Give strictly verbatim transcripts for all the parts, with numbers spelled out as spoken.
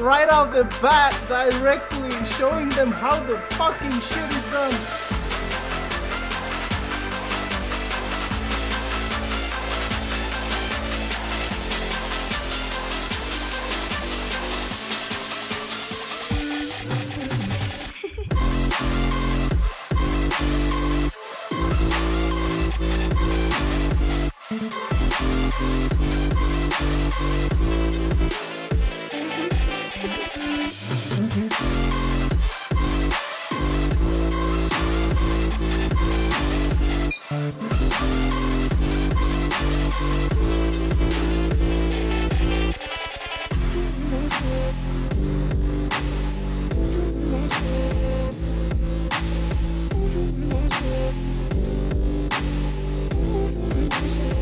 right off the bat, directly showing them how the fucking shit is done.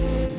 Thank you.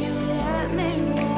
if you let me walk.